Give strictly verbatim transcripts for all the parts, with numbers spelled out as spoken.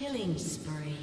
Killing spree.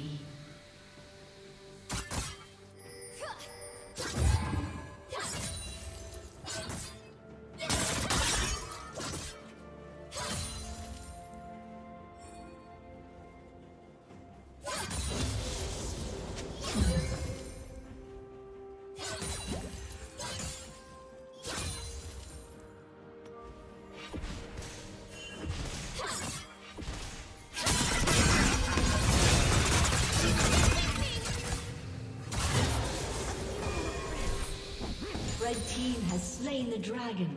Red team has slain the dragon.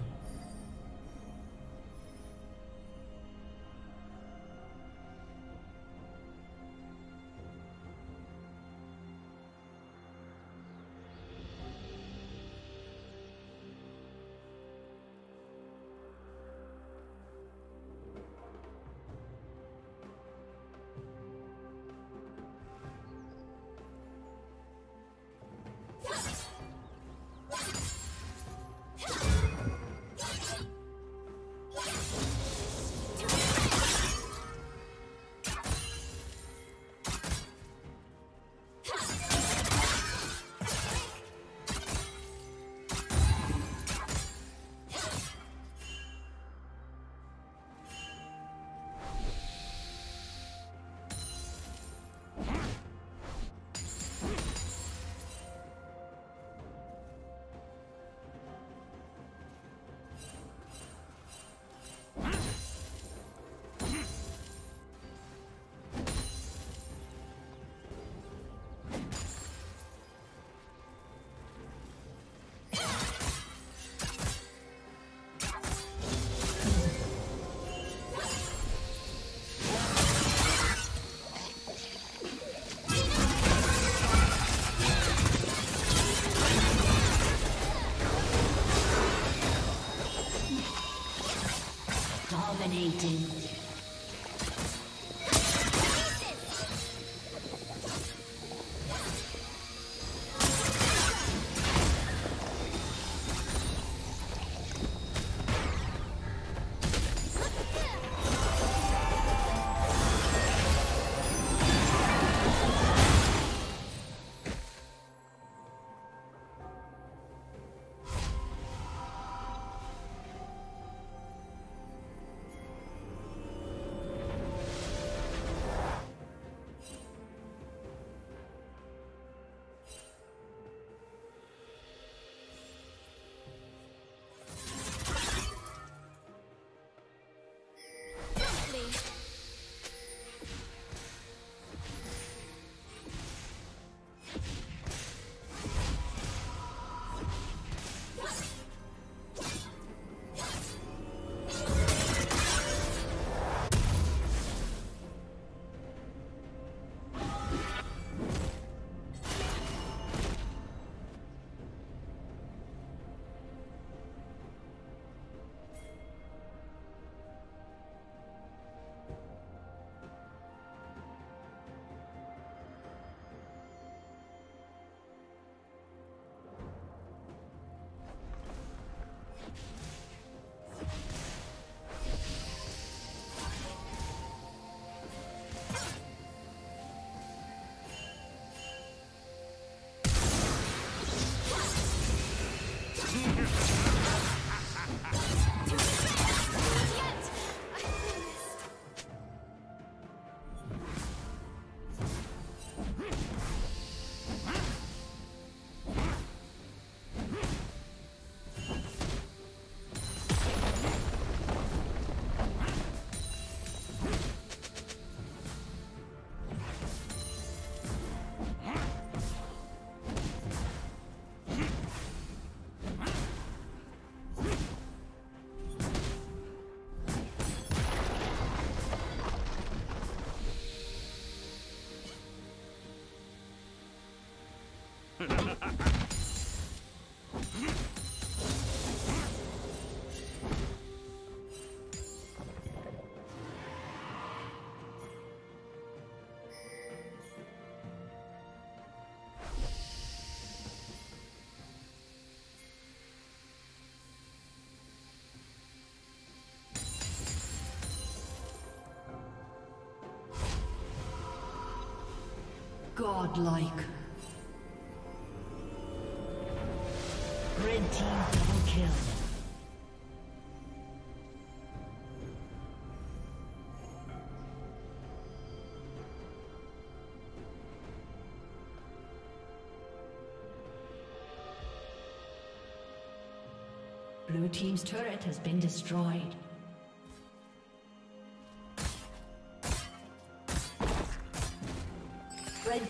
painting. Godlike. Red team double kill. Blue team's turret has been destroyed. Red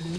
Blue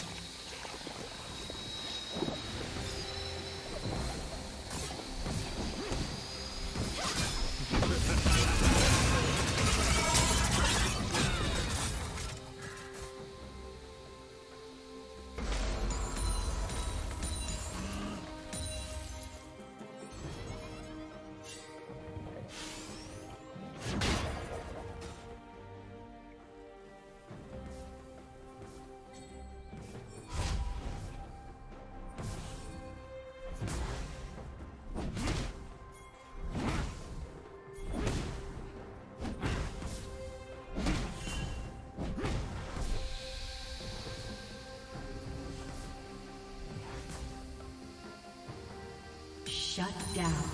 Shut down.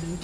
Blue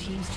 Team's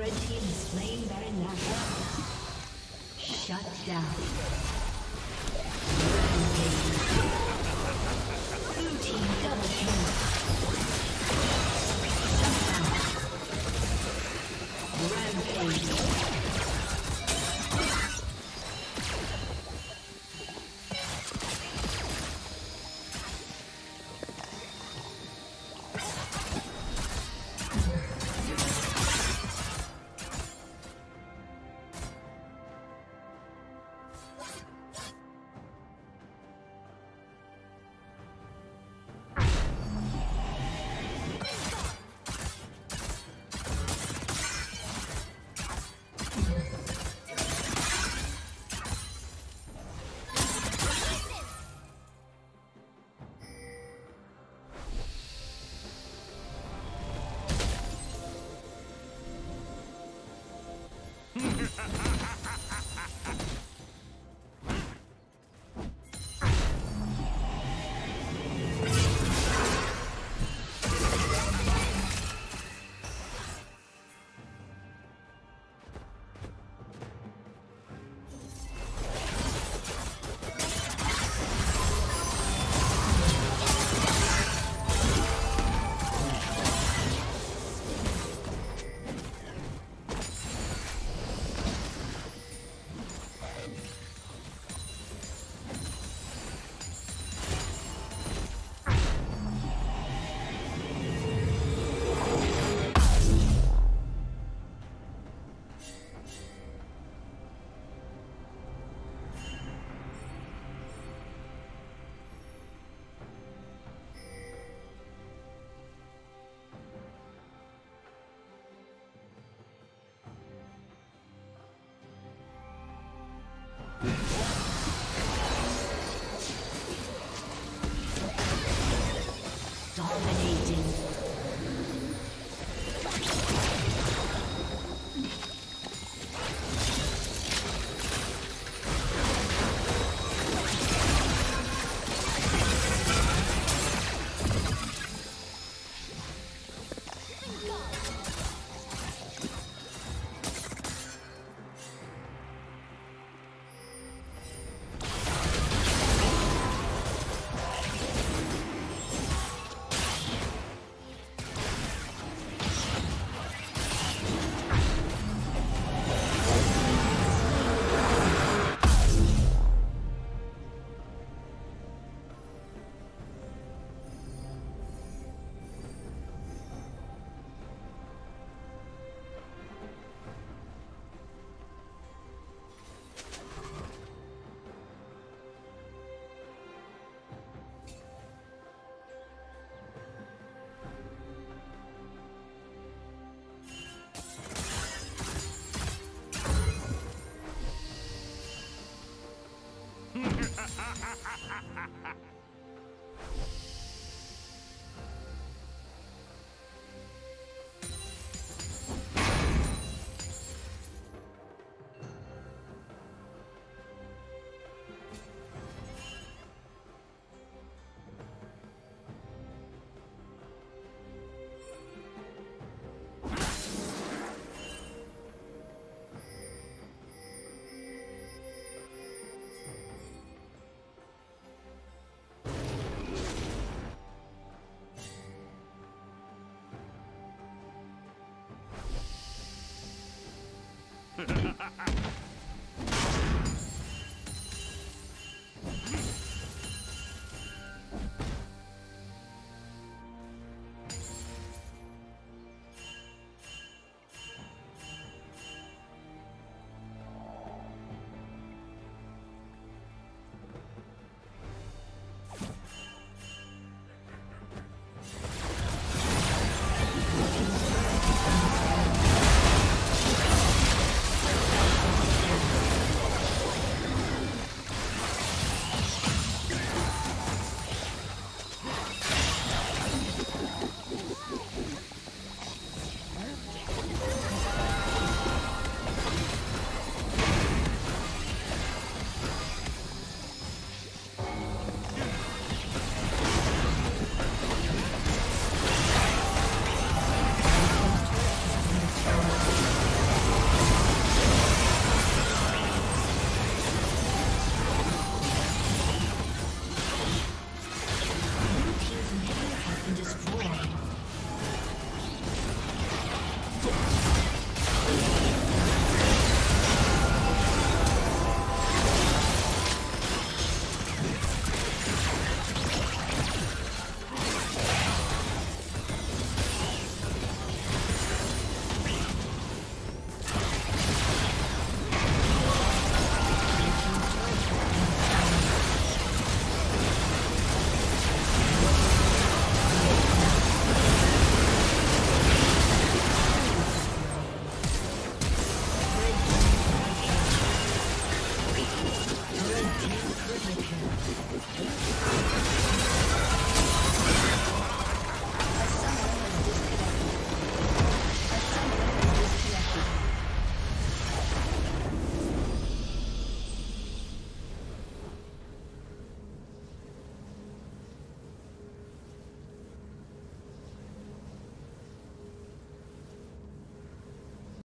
Red team is slain Baron Nashor. Shut down. Rampage. Blue team double kill. Shut down. Rampage. Ha ha ha!